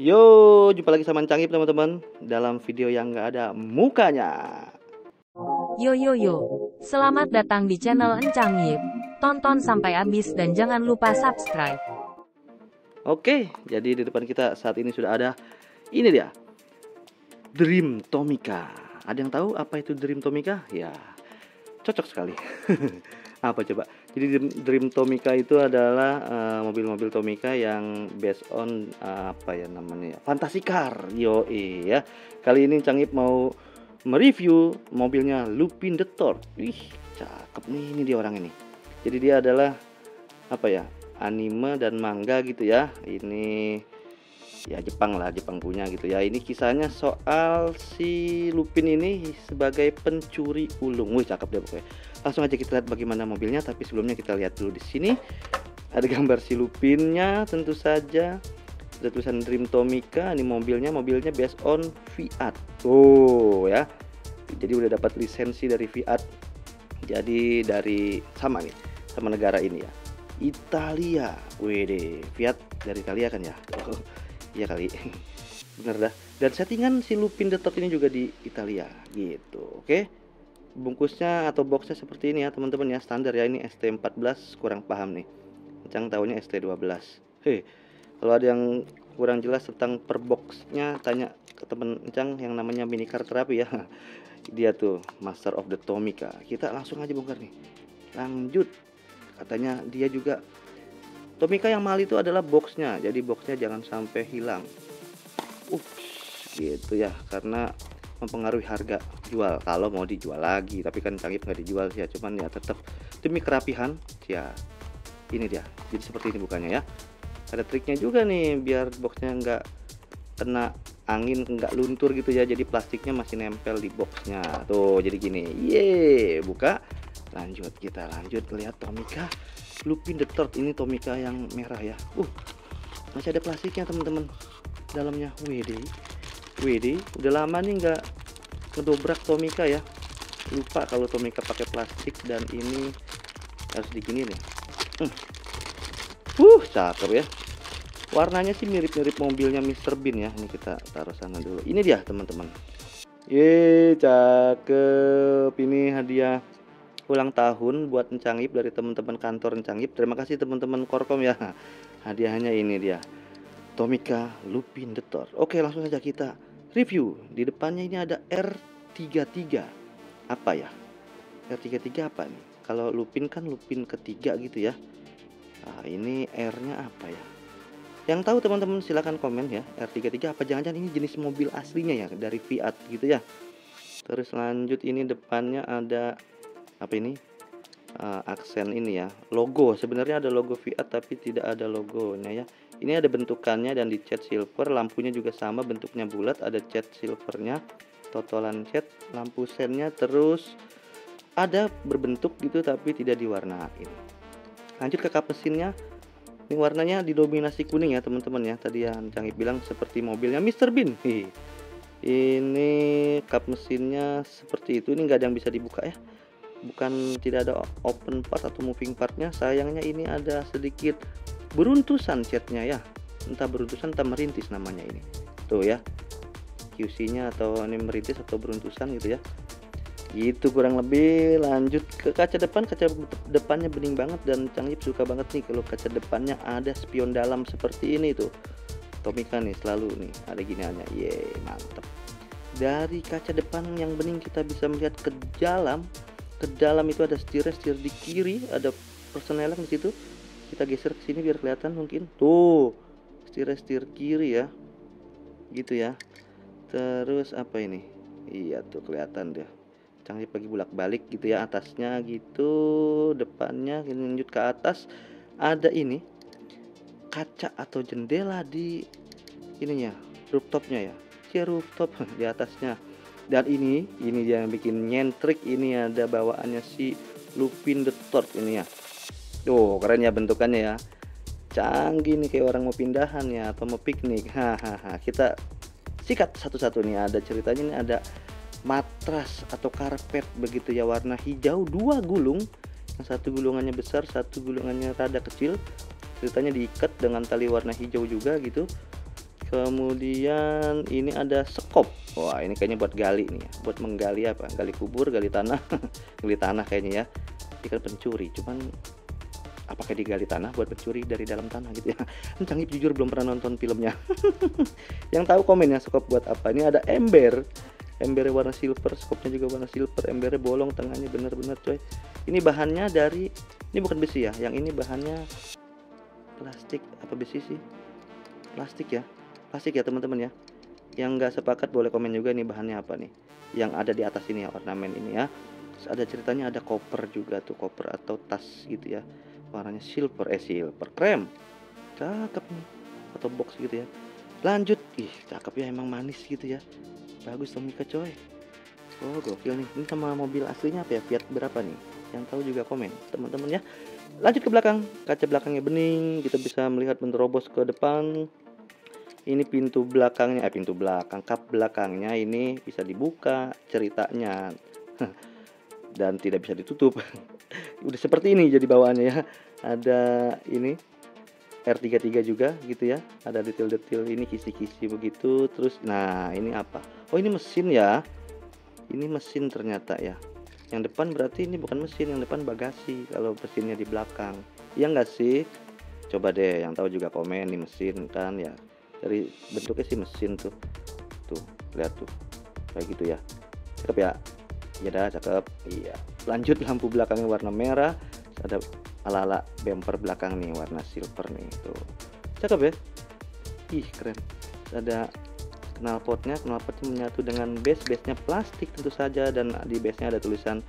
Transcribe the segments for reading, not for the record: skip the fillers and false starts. Yo, jumpa lagi sama Encang Yip teman-teman, dalam video yang gak ada mukanya. Yo yo yo, selamat datang di channel Encang Yip. Tonton sampai habis dan jangan lupa subscribe. Oke, jadi di depan kita saat ini sudah ada, ini dia, Dream Tomica. Ada yang tahu apa itu Dream Tomica? Ya, cocok sekali. Apa coba? Jadi Dream Tomica itu adalah mobil-mobil Tomica yang based on fantasi car. Yo iya. Kali ini Encang Yip mau mereview mobilnya Lupin the Third. Wih, cakep nih, ini dia orang ini. Jadi dia adalah anime dan manga gitu ya. Ini ya Jepang lah, Jepang punya gitu ya. Ini kisahnya soal si Lupin ini sebagai pencuri ulung. Wih, cakep deh pokoknya. Langsung aja kita lihat bagaimana mobilnya, tapi sebelumnya kita lihat dulu di sini ada gambar si Lupinnya, tentu saja ada tulisan Dream Tomica. Ini mobilnya based on Fiat. Oh ya, jadi udah dapat lisensi dari Fiat, jadi dari sama negara ini ya, Italia. Wede, Fiat dari Italia kan ya. Iya kali, bener dah. Dan settingan si Lupin the Third ini juga di Italia gitu. Oke, bungkusnya atau boxnya seperti ini ya teman-teman ya, standar ya. Ini ST14, kurang paham nih, Encang tahunya ST12. Hei, kalau ada yang kurang jelas tentang per boxnya tanya ke temen Encang yang namanya Minicar Therapy ya. Dia tuh Master of the Tomica. Kita langsung aja bongkar nih. Lanjut, katanya dia juga Tomica yang mahal itu adalah boxnya, jadi boxnya jangan sampai hilang. Gitu ya, karena mempengaruhi harga jual kalau mau dijual lagi. Tapi kan Encang Yip nggak dijual sih ya, cuman ya tetap demi kerapihan ya. Ini dia, jadi seperti ini bukannya ya. Ada triknya juga nih biar boxnya nggak kena angin, nggak luntur gitu ya. Jadi plastiknya masih nempel di boxnya tuh, jadi gini. Yeay, buka. Lanjut, kita lanjut lihat Tomica Lupin the Third. Ini Tomica yang merah ya. Masih ada plastiknya teman-teman dalamnya. WD udah lama nih nggak ngedobrak Tomica ya. Lupa kalau Tomica pakai plastik, dan ini harus digini nih. Cakep ya. Warnanya sih mirip-mirip mobilnya Mr. Bean ya. Ini kita taruh sana dulu. Ini dia teman-teman. Ye, cakep. Ini hadiah ulang tahun buat Encang Yip dari teman-teman kantor Encang Yip. Terima kasih teman-teman Korkom ya. Hadiahnya ini dia, Tomica Lupin the Third. Oke, langsung saja kita review. Di depannya ini ada R33. Apa ya? R33 apa nih? Kalau Lupin kan Lupin ketiga gitu ya. Nah, ini R-nya apa ya? Yang tahu teman-teman silahkan komen ya. R33 apa, jangan-jangan ini jenis mobil aslinya ya, dari Fiat gitu ya. Terus lanjut, ini depannya ada apa ini, aksen ini ya, logo. Sebenarnya ada logo Fiat tapi tidak ada logonya ya. Ini ada bentukannya dan dicat silver. Lampunya juga sama, bentuknya bulat, ada cat silvernya, totolan cat, lampu sennya. Terus ada berbentuk gitu tapi tidak diwarnain. Lanjut ke kap mesinnya. Ini warnanya didominasi kuning ya teman-teman ya. Tadi yang Encang Yip bilang seperti mobilnya Mr. Bean. Ini kap mesinnya seperti itu. Ini nggak ada yang bisa dibuka ya, bukan tidak ada open part atau moving partnya. Sayangnya ini ada sedikit beruntusan catnya ya, entah beruntusan entah merintis namanya ini tuh ya, QC nya atau ini merintis atau beruntusan gitu ya, gitu kurang lebih. Lanjut ke kaca depan. Kaca depannya bening banget, dan Encang Yip suka banget nih kalau kaca depannya ada spion dalam seperti ini tuh. Tomica nih selalu nih ada giniannya. Yeay, mantep. Dari kaca depan yang bening kita bisa melihat ke dalam. Ke dalam itu ada setir di kiri, ada persneling di situ. Kita geser ke sini biar kelihatan mungkin. Tuh, setir kiri ya. Gitu ya. Terus apa ini? Iya tuh kelihatan deh. Canggih pagi bolak-balik gitu ya, atasnya gitu, depannya. Lanjut ke atas ada ini kaca atau jendela di ininya, rooftopnya ya. Si rooftop di atasnya. Dan ini dia yang bikin nyentrik. Ini ada bawaannya si Lupin the Third ini ya. Tuh, keren ya bentukannya ya. Canggih nih, kayak orang mau pindahan ya atau mau piknik. Hahaha. Kita sikat satu-satu nih. Ada ceritanya nih, ada matras atau karpet begitu ya, warna hijau, dua gulung. Yang satu gulungannya besar, satu gulungannya rada kecil. Ceritanya diikat dengan tali warna hijau juga gitu. Kemudian ini ada sekop. Wah, ini kayaknya buat gali nih ya. Buat menggali apa? Gali kubur, gali tanah. Gali tanah kayaknya ya. Ini kan pencuri, cuman apakah digali tanah buat pencuri dari dalam tanah gitu ya. Encang Yip jujur belum pernah nonton filmnya. Yang tahu komennya sekop buat apa. Ini ada ember. Embernya warna silver, skopnya juga warna silver, embernya bolong tengahnya, bener-bener coy. Ini bahannya dari, ini bukan besi ya, yang ini bahannya plastik apa besi sih? Plastik ya teman-teman ya. Yang nggak sepakat boleh komen juga nih bahannya apa nih. Yang ada di atas ini ya, ornamen ini ya. Terus ada ceritanya ada koper juga tuh, koper atau tas gitu ya. Warnanya silver, krem. Cakep nih, atau box gitu ya. Lanjut, ih cakep ya, emang manis gitu ya. Bagus Tomica coy. Oh gokil nih. Ini sama mobil aslinya apa ya, Fiat berapa nih? Yang tahu juga komen teman-teman ya. Lanjut ke belakang. Kaca belakangnya bening. Kita bisa melihat menerobos ke depan. Ini pintu belakangnya. Kap belakangnya ini bisa dibuka ceritanya. Dan tidak bisa ditutup. Udah seperti ini jadi bawaannya ya. Ada ini R33 juga gitu ya. Ada detail-detail ini, kisi-kisi begitu. Terus nah ini apa? Oh ini mesin ya. Ini mesin ternyata ya. Yang depan berarti ini bukan mesin. Yang depan bagasi. Kalau mesinnya di belakang. Iya nggak sih? Coba deh yang tahu juga komen. Ini mesin kan ya. Dari bentuknya sih mesin tuh. Tuh lihat tuh. Kayak gitu ya. Cakep ya. Ya dah cakep. Iya. Lanjut lampu belakangnya warna merah. Ada ala-ala bumper belakang nih warna silver nih itu cakep ya. Ih keren. Ada knalpotnya menyatu dengan base-nya plastik tentu saja, dan di base-nya ada tulisan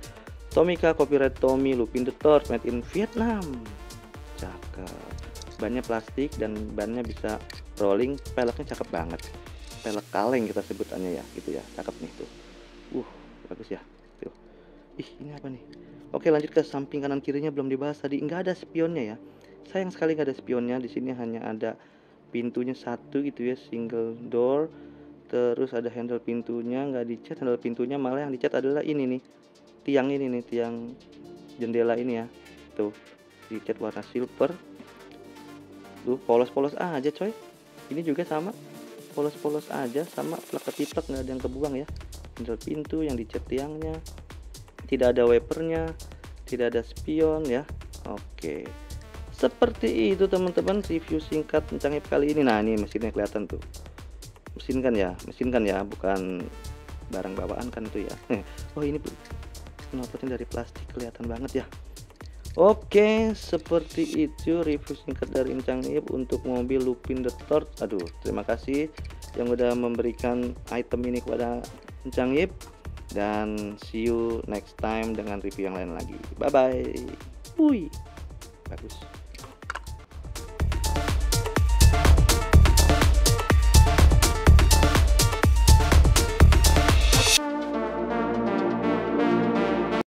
Tomica copyright Tommy Lupin the Third made in Vietnam. Cakep. Bannya plastik dan bannya bisa rolling. Peleknya cakep banget. Pelek kaleng kita sebutannya ya gitu ya. Cakep nih tuh. Bagus ya. Tuh. Ih ini apa nih? Oke lanjut ke samping kanan kirinya belum dibahas tadi. Nggak ada spionnya ya. Sayang sekali nggak ada spionnya. Di sini hanya ada pintunya satu gitu ya, single door. Terus ada handle pintunya nggak dicat handle pintunya, malah yang dicat adalah ini nih, tiang ini nih, tiang jendela ini ya. Tuh dicat warna silver. Tuh polos-polos aja coy. Ini juga sama polos-polos aja, sama plek-plek nggak ada yang kebuang ya. Handle pintu yang dicat tiangnya. Tidak ada wipernya, tidak ada spion ya. Oke, seperti itu teman-teman review singkat Encang Yip kali ini. Nah ini mesinnya kelihatan tuh, mesin kan ya, bukan barang bawaan kan itu ya. Oh ini knalpotnya dari plastik kelihatan banget ya. Oke, seperti itu review singkat dari Encang Yip untuk mobil Lupin the Third. Aduh, terima kasih yang udah memberikan item ini kepada Encang Yip. Dan see you next time dengan review yang lain lagi. Bye bye. Wuih. Bagus.